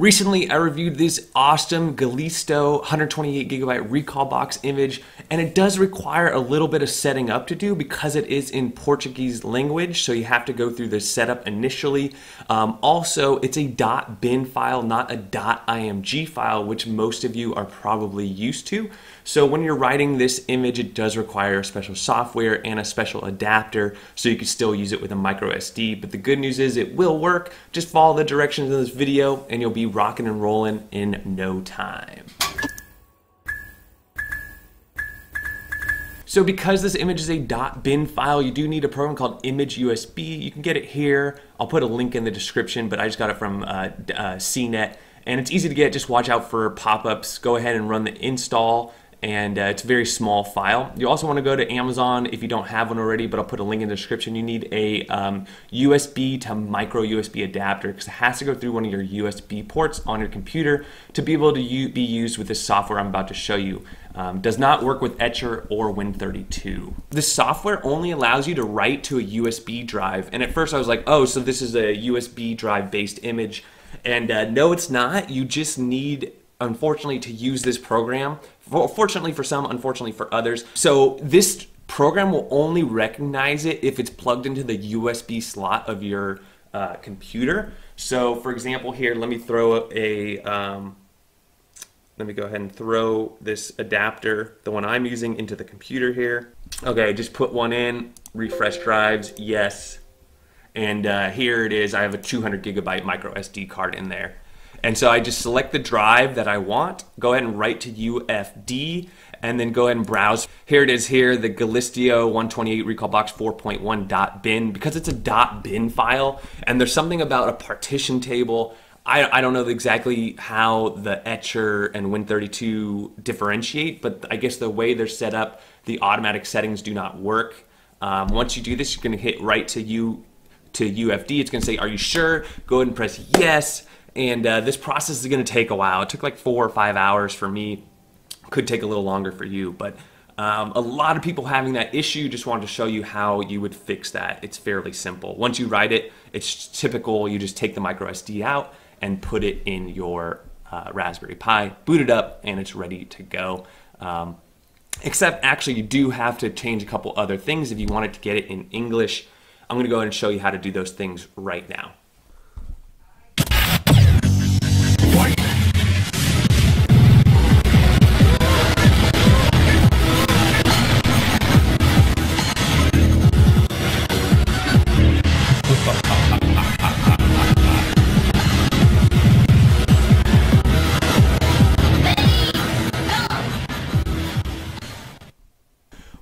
Recently, I reviewed this awesome Galisteo 128GB Recalbox image, and it does require a little bit of setting up to do because it is in Portuguese language, so you have to go through the setup initially. Also, it's a .bin file, not a .img file, which most of you are probably used to. So when you're writing this image, it does require special software and a special adapter, so you can still use it with a micro SD. But the good news is it will work. Just follow the directions in this video, and you'll be rocking and rolling in no time. So because this image is a .bin file, you do need a program called Image USB. You can get it here. I'll put a link in the description, but I just got it from CNET. And it's easy to get. Just watch out for pop-ups. Go ahead and run the install. And it's a very small file. You also want to go to Amazon if you don't have one already, but I'll put a link in the description. You need a USB to micro USB adapter because it has to go through one of your USB ports on your computer to be able to be used with this software I'm about to show you. Does not work with Etcher or Win32. This software only allows you to write to a USB drive. And at first I was like, oh, so this is a USB drive based image. And no, it's not. You just need, unfortunately, to use this program. Fortunately for some, unfortunately for others. So this program will only recognize it if it's plugged into the USB slot of your computer. So for example here, let me throw a, let me go ahead and throw this adapter, the one I'm using, into the computer here. Okay, just put one in, refresh drives, yes. And here it is, I have a 200GB micro SD card in there. And so I just select the drive that I want, go ahead and write to UFD, and then go ahead and browse. Here it is here, the Galisteo 128 Recalbox 4.1.bin, because it's a .bin file, and there's something about a partition table. I don't know exactly how the Etcher and Win32 differentiate, but I guess the way they're set up, the automatic settings do not work. Once you do this, you're gonna hit write to UFD. It's gonna say, are you sure? Go ahead and press yes. And this process is going to take a while. It took like 4 or 5 hours for me. Could take a little longer for you, but a lot of people having that issue. Just wanted to show you how you would fix that. It's fairly simple. Once you write it, it's typical. You just take the micro SD out and put it in your Raspberry Pi, boot it up, and it's ready to go. Except actually you do have to change a couple other things if you wanted to get it in English. I'm going to go ahead and show you how to do those things right now.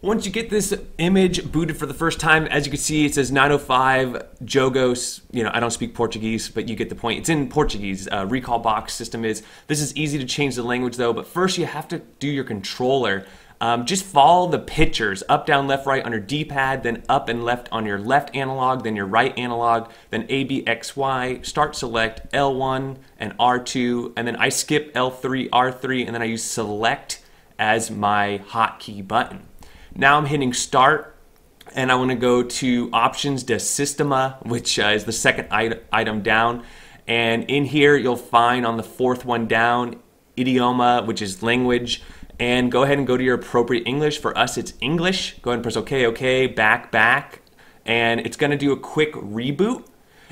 Once you get this image booted for the first time, as you can see, it says 905 Jogos. You know, I don't speak Portuguese, but you get the point. It's in Portuguese. Recalbox system is. This is easy to change the language, though. But first, you have to do your controller. Just follow the pictures, up, down, left, right on your D-pad, then up and left on your left analog, then your right analog, then A, B, X, Y, start, select, L1 and R2, and then I skip L3, R3, and then I use select as my hotkey button. Now I'm hitting start, and I want to go to options de sistema, which is the second item down. And in here, you'll find on the fourth one down, idioma, which is language. And go ahead and go to your appropriate English. For us, it's English. Go ahead and press OK, OK, back, back. And it's going to do a quick reboot.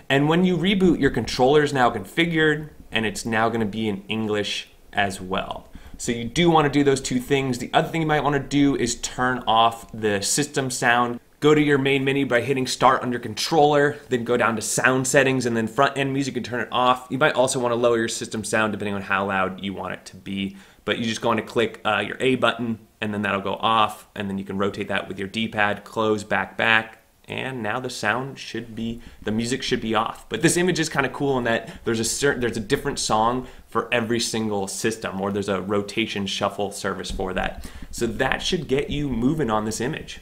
And when you reboot, your controller is now configured, and it's now going to be in English as well. So you do want to do those two things. The other thing you might want to do is turn off the system sound. Go to your main menu by hitting start on your controller, then go down to sound settings, and then front end music, and turn it off. You might also want to lower your system sound depending on how loud you want it to be. But you just go on to click your A button, and then that'll go off, and then you can rotate that with your D-pad, close, back, back, and now the sound should be, the music should be off. But this image is kind of cool in that there's a different song for every single system, or there's a rotation shuffle service for that. So that should get you moving on this image.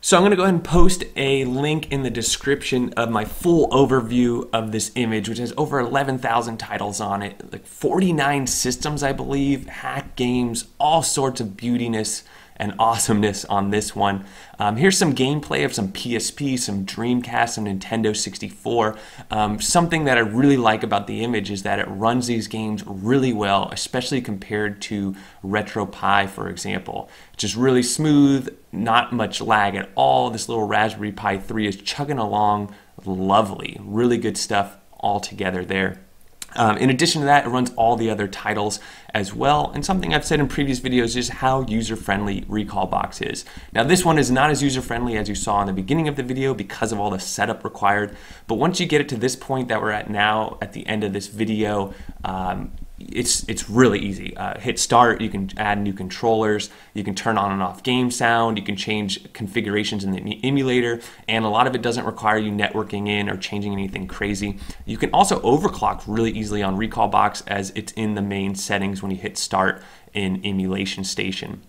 So I'm going to go ahead and post a link in the description of my full overview of this image, which has over 11,000 titles on it, like 49 systems, I believe, hack games, all sorts of beautiness. and awesomeness on this one. Here's some gameplay of some PSP, some Dreamcast, some Nintendo 64. Something that I really like about the Image is that it runs these games really well, especially compared to RetroPie, for example. Just really smooth, not much lag at all. This little Raspberry Pi 3 is chugging along lovely. Really good stuff all together there. In addition to that, it runs all the other titles as well, and something I've said in previous videos is how user-friendly Recalbox is. Now this one is not as user-friendly as you saw in the beginning of the video because of all the setup required, but once you get it to this point that we're at now at the end of this video, it's really easy. Hit start, you can add new controllers, you can turn on and off game sound, you can change configurations in the emulator, and a lot of it doesn't require you networking in or changing anything crazy. You can also overclock really easily on Recalbox as it's in the main settings when you hit start in Emulation Station.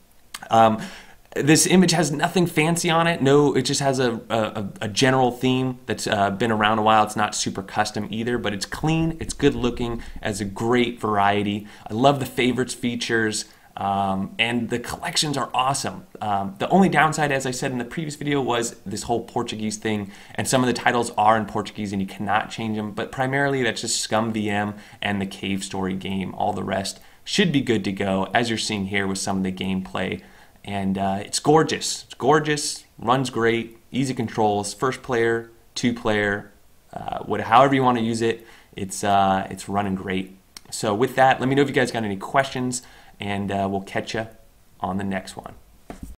This Image has nothing fancy on it. No, it just has a general theme that's been around a while. It's not super custom either, but it's clean, it's good looking, has a great variety. I love the favorites features, and the collections are awesome. The only downside, as I said in the previous video, was this whole Portuguese thing, and some of the titles are in Portuguese and you cannot change them, but primarily that's just ScumVM and the Cave Story game. All the rest should be good to go, as you're seeing here with some of the gameplay. And it's gorgeous. It's gorgeous, runs great, easy controls, first player, two player, however you want to use it, it's running great. So with that, let me know if you guys got any questions, and we'll catch you on the next one.